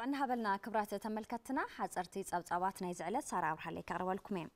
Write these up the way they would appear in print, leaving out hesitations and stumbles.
عنها بلنا كبرات تملكتنا حزرتي صبصباتنا يزعلت سارة برحلي كارولكم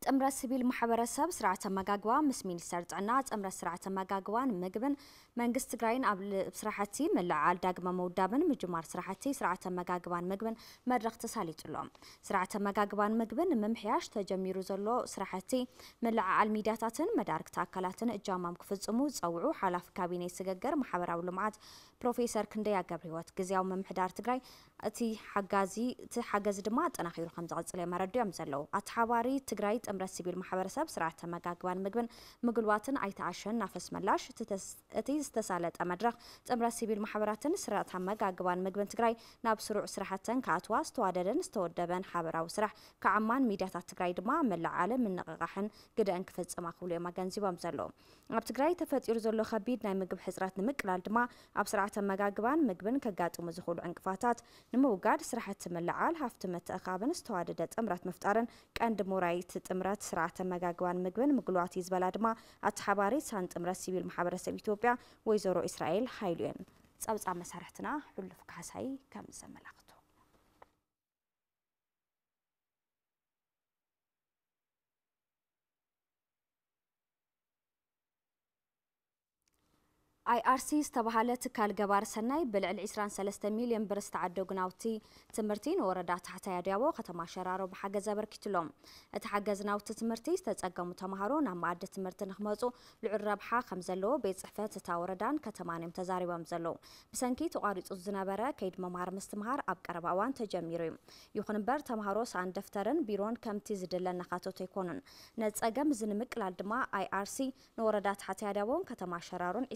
تأمر السبيل محبرساب سرعة مجاجوا مسمين سرت عنا تأمر سرعة مجاجوا مجبن من قست جراين قبل سرعتي من العال داجما مودابن مجمار سرعتي سرعة مجاجوا مجبن مر اقتصالي طلهم سرعة مجاجوا مجبن ممحياش تجمير زلوا سرعتي من العال ميداتن مدارك تأكلاتن الجامعة مقفز أموز أو روح على كابينة سججر محبر أو لمعات بروفيسور كنديا جبريوات جزيا وممحدار تجري أتي حجازي تحجز دمات أنا خير خمسة عشر مرديم زلوا أتحواري تجري أمر السبيل محبرساب سرعة مجاجوان مجبن مقلواتن عيتعشن نفس ملاش تيز تسالت أمدرخ أمر السبيل محبراتن سرعة مجاجوان مجبن تجري ناب سرع سرحتن كاتواس توادرن استودبن حبرة وسرح كعمان ميداتا تجري دما من العالم من غحن قد أنكفت أماخولي مجانزي ومزلو أب تجري تفت يرزلو خبيدنا مجب حزرات مقلال دما أب سرعة مجاجوان مجبن كجات ومزخول أنكفاتات نموجاد سرحة من العال هفتمت أقابن استواددت أمرات مفتارن كأند مرايت أمرات سرعة مجاجوان مجبن مقلواتي زبالدما أتحباري سانت أمر السبيل محبرساب إثيوبيا ويزورو إسرائيل حيلين تسابس عم سرحتنا حلو فكحسي كم زملاقته IRC استبحالت كالجبار سناي بالعل 23 مليون برست عدوجناوتي تمرتين وردات حتى يداو ختم شرارو بحاجة زبر كتلهم اتحجز ناوت تمرتي استتأجج متمهرون عم عدة تمرتين خمزو لعرب حا خمزلو بيتصحفات تاوردان كتمان متزاري ومزلو بسنكي تعارض الزنابرة كيد ممهر مستمهر أبكر بعوان تجميرهم يخون بر تمهروس عن دفترن بيرون كم تزيد لنا خاتو تيكونن نتأجج زنمك لعدما IRC نوردات حتى يداون كتم شرارون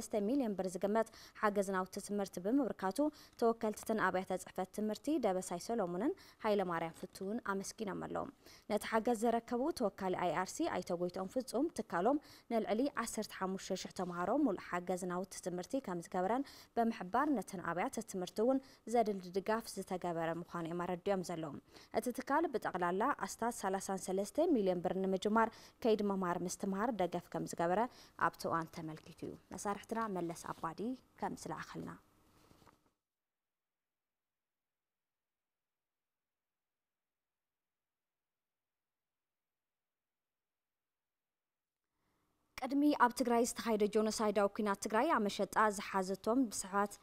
3 مليون برز جمات حاجزنا وتتمرت بمبركاتو توكلت تنقابع تزحفة تمرتي دابساي سولومونن هاي لماريان فتون أمسكين ملوم نتحجز ركبو توكل IRC أيتوجيت أنفسهم تكلم نلعلي 10 حموش شحت مهرم والحاجزنا وتتمرتي كم زجبران بمحبار نتنقابع تتمرتون زاد الدقاف زتجبران مخان إمارات ديم زلوم أتتكال بتقلال لا أستاذ 33 مليون برنامج مار كيد ممار مستمر دقاف كم زجبران أبتو أن تملكيو نصار احترا ملس أبادي كم سلعة خلنا قدمي أب تقرأي استخايد جونسايد أو كنات تقرأي عمشت أز حازتهم بسحات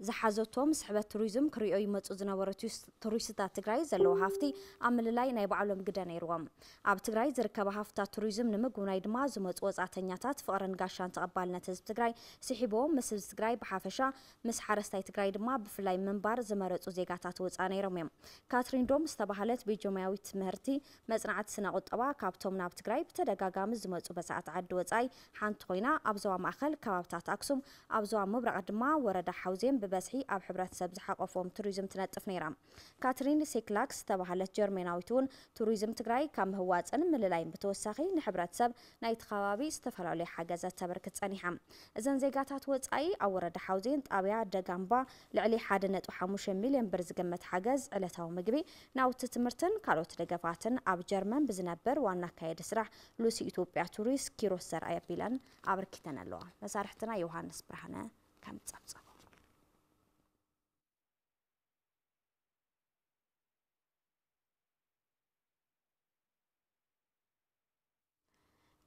زحازتهم سحب توريزم كريئي متزنا ورتوس توريستات تجري زلوا هفتي عمل لاي نيبعلم جدا يروم عب تجري زركب هفتا توريزم نمجون يدمع زمت وزعتنياتات فقرن قشان تقبل نتز تجري سحبهم مسج تجري بحافشة مسحرس تاي تجري دمع بفلاي منبر زمرت وزيجاتات وزعان يروم كاترين دوم استبحلت بجمعويت مهرتي مزرعت سنة قطوة كابتمنا عب تجري بتدقق جام زمت وبسعت عد وزعي حنطينا أبزوا مأخل كابتات أقسم أبزوا مبرق دمع ورد حوزين بسحي أب حبرات سبز حق وفوم توريزم تنطف نيرام كاترين سيكلاكس تباهلت جرميناويتون توريزم تجري كم هو أن من اللاين بتوسخي نحبرات سب نايت خوابي استفرعوا لي حاجزات تبركت صنيحة إذن زيجاتات وتأي أو رد حوزين تقابع دجنبا لعلي حادنة وحموش مليون برز جمة حاجز علتهم مجبي ناوت تمرتن كالوت دجفاتن أب جرمن بزنبر وأنا كيد سرح لوسي إثيوبيا توريس كيروسر أيبيلان أبركتنا اللوا نصارحتنا يوهانس برهنا كم تصبص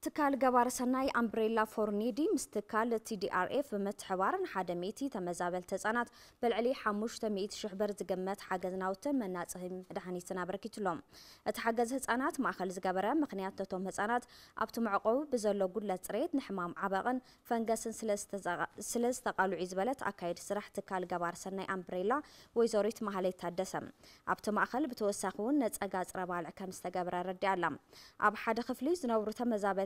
تكال جوار سناي أمبريلا فورنيدي مستقال TDF متحوارن حدميتي تمزابل تزانات بالعلي حموش تميت شحبر زجمات حاجز ناوتن من ناتهم رحني تنابركتلهم اتحجز تزانات مع خلز جبران مقنيات توم تزانات أبتم عقوب بزلوا جل تريد نحمام عبقن فنجس سلس تقالوا عزبلت أكيد سرح تكال جوار سناي أمبريلا ويزوريت محلي تدسم أبتم أخل بتوسخون نتأجز ربع كم استجبران ردي علم أب حد خفليز نور تمزابل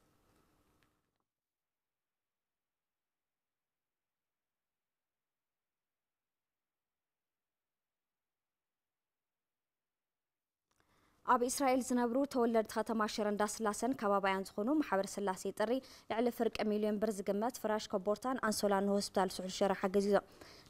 أب إسرائيل زنابرو تولد ختم 10 سلاسن كبابيان زخونو محبر سلاسي طري على فرق مليون برز جمات فراش كبورتان أنسولان هوسبيتال سحل شرح حجزيزة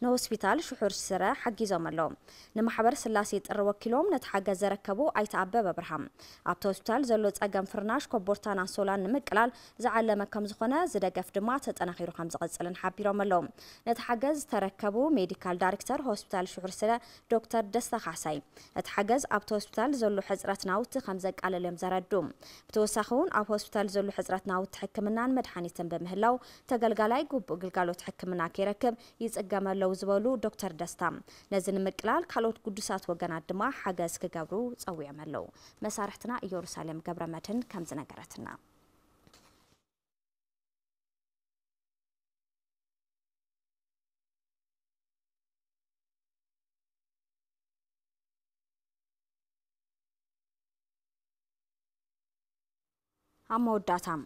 نهوسبيتال شحور سرا حجي زملهم نمحبر سلاسيت الروكيلوم نتحجز زركبو عيت عبابة برهم عبت هوسبيتال زلوت أجام فرناش كبرتنا سولان مقلال زعل ما كم زخنا زرقف دمعت أنا خير خمس قصلا حبي رملهم نتحجز تركبو ميديكال دايركتر هوسبيتال شحور سرا دكتور دستا خساي نتحجز عبت هوسبيتال زلو حزرتنا وت خمسة على اليوم زردوم بتوسخون عبت هوسبيتال زلو حزرتنا وتحكمنا مدحنيتم بمهلاو تجلجلاي وبجلجلو تحكمنا كيركب يتجمع لو زبالو دكتور دستام نزن مقلال كالوت قدسات وجنات دماء حجز كجبرو أو يعملوا مسارحتنا يروسالم جبر متن كم زنجرتنا. أموداتام.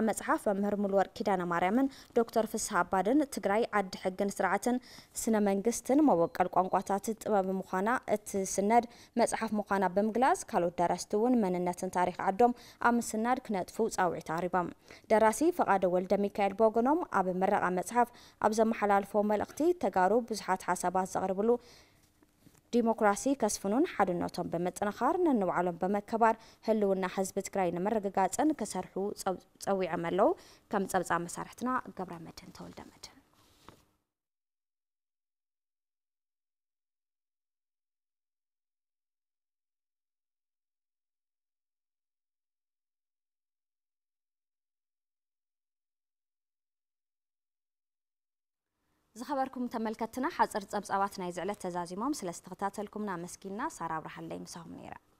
مصحف مهر مولور كيدانا ماريامن دكتور فسحة بادن تجراي عد حقن سرعة سنة منجستن موقع القنقطات تبع مخانا السند مصحف مخانا بمجلس كلو درستون من النتن تاريخ عدم أم سند كنت فوز أو عتاربهم دراسي فقد ولد ميكائيل بوغنوم أب مرة مصحف أبز محلال فوم الأقتي تجارب بزحات حسابات زغربلو ديمقراطية كسفنون حد النطن بمتنخار ننو علم بمكبار هلونا حزب تجراي نمرقات أن كسرحو تسوي عملو كم تبزع مسارحتنا قبل متن طول دمتن. زخبركم تملكتنا حزر تبصواتنا يزعلت تزازيمهم سلستغتاتلكمنا مسكيننا صار أبرح اللي مسهم نيرا.